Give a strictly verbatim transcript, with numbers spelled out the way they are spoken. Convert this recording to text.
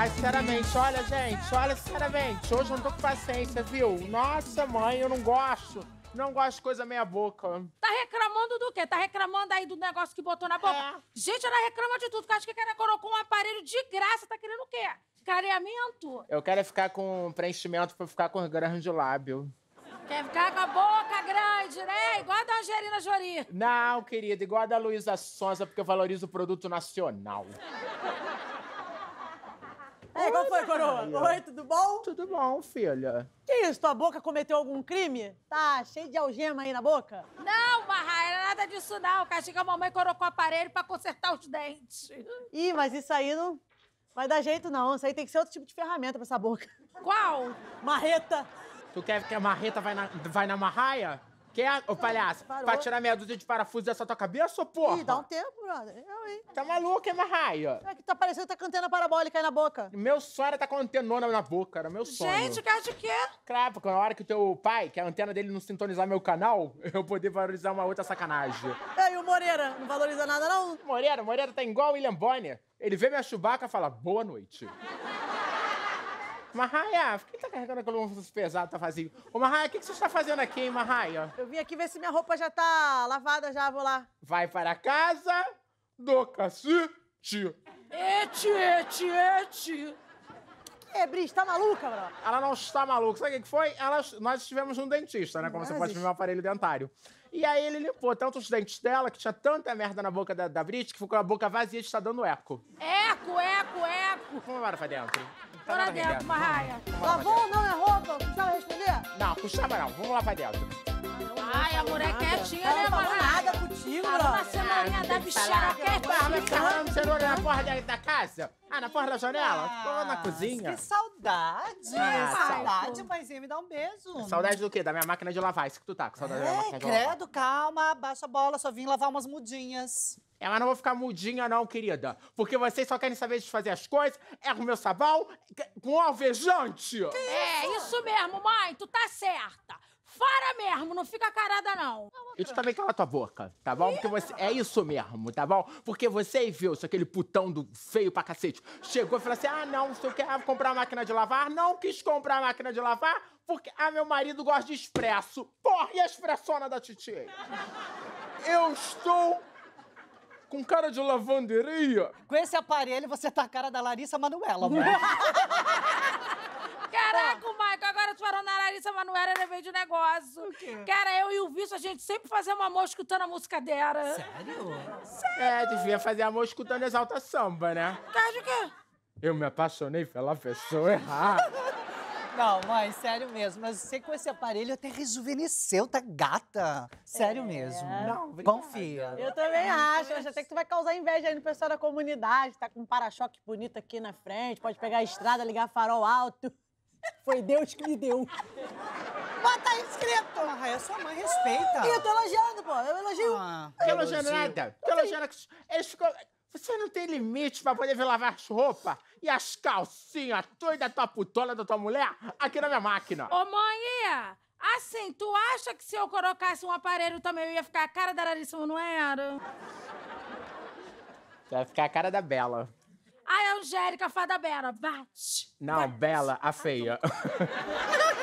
Ai, sinceramente, olha, gente, olha, sinceramente, hoje eu não tô com paciência, viu? Nossa, mãe, eu não gosto. Não gosto de coisa meia boca. Tá reclamando do quê? Tá reclamando aí do negócio que botou na boca? É. Gente, ela reclama de tudo, porque acho que ela colocou um aparelho de graça, tá querendo o quê? Careamento. Eu quero ficar com preenchimento pra ficar com grande lábio. Quer ficar com a boca grande, né? Igual a da Angelina Jolie. Não, querida, igual a da Luísa Sonza, porque eu valorizo o produto nacional. É, como foi, coroa? Oi, tudo bom? Tudo bom, filha. Que isso, tua boca cometeu algum crime? Tá cheio de algema aí na boca? Não, Marra, era nada disso não. Castiga que a mamãe colocou o aparelho pra consertar os dentes. Ih, mas isso aí não vai dar jeito não. Isso aí tem que ser outro tipo de ferramenta pra essa boca. Qual? Marreta. Tu quer que a marreta vai na, vai na marraia? Quer, ô palhaço, parou. Pra tirar meia dúzia de parafuso dessa tua cabeça, ô porra? Ih, dá um tempo, brother. Eu, hein? Tá maluco, hein, marraia? É que tá parecendo que tá cantando parabólica aí na boca. Meu sonho era tá com a antenona na boca, era meu sonho. Gente, quer de quê? Claro, porque na hora que o teu pai, que a antena dele não sintonizar meu canal, eu poder valorizar uma outra sacanagem. É, e o Moreira? Não valoriza nada, não? Moreira, Moreira tá igual o William Bonner. Ele vê minha Chewbacca e fala, boa noite. Marraia, por que tá carregando a coluna pesada, tá vazio? Ô, Marraia, o que, que você está fazendo aqui, hein, Marraia? Eu vim aqui ver se minha roupa já tá lavada, já, vou lá. Vai para a casa do cacete. Eti, eti, eti. Que é, Bris, tá maluca, bro? Ela não está maluca. Sabe o que foi? Ela, nós estivemos num dentista, né? Como Mas... você pode ver, meu aparelho dentário. E aí ele limpou tanto os dentes dela, que tinha tanta merda na boca da, da Brit, que ficou a boca vazia e está dando eco. Eco, eco, eco. Vamos embora pra dentro. Bora tá dentro, Marraia. Lavou ou não é roupa? Custava responder? Não, custava não. Vamos lá pra dentro. Ai, a mulher quietinha, né, Marraia? Não falou nada contigo, bro. Falou na cenourinha da bichara quietinha. Mas falando cenoura na porta da casa? Ah, na porta da janela? Falou na cozinha. Que saudade. Saudade, mãezinha, me dá um beijo. Saudade do quê? Da minha máquina de lavar. Isso que tu tá com saudade da máquina de lavar. Credo, calma, baixa a bola. Só vim lavar umas mudinhas. É, mas não vou ficar mudinha não, querida. Porque vocês só querem saber de fazer as coisas, é com o meu sabão, com alvejante. É, isso mesmo, mãe, tu tá certa. Fora mesmo, não fica carada não. E tu também cala tua boca, tá bom? Porque você... É isso mesmo, tá bom? Porque você viu se aquele putão do feio pra cacete chegou e falou assim, ah não, se eu quero comprar máquina de lavar, não quis comprar máquina de lavar, porque ah, meu marido gosta de expresso. Porra, e a expressona da titia? Eu estou... com cara de lavanderia. Com esse aparelho, você tá a cara da Larissa Manoela, mãe. Caraca, ah. Michael, agora tu falou na Larissa Manoela, ele veio de negócio. O quê? Cara, eu e o Vício, a gente sempre fazia um amor escutando a música dela. Sério? Sério? É, devia fazer amor escutando Exalta Samba, né? Cara, de quê? Eu me apaixonei pela pessoa errada. Não, mãe, sério mesmo. Mas você com esse aparelho até rejuvenesceu, tá gata. Sério é. mesmo. Não, obrigada. Confia. Eu também acho. Eu acho até que tu vai causar inveja aí no pessoal da comunidade. Tá com um para-choque bonito aqui na frente. Pode pegar a estrada, ligar farol alto. Foi Deus que me deu. Bota aí escrito. Ah, a sua mãe respeita. E eu tô elogiando, pô. Eu elogio. Ah, eu elogiando nada. Eu elogiando. Eles ficam... Você não tem limite pra poder ver lavar as roupas e as calcinhas todas da tua putona, da tua mulher, aqui na minha máquina. Ô, mãe, assim, tu acha que se eu colocasse um aparelho também eu ia ficar a cara da Larissa, não era? Vai ficar a cara da Bela. Ai, Angélica, a fada Bela, bate. Não, bate. Bela, a feia.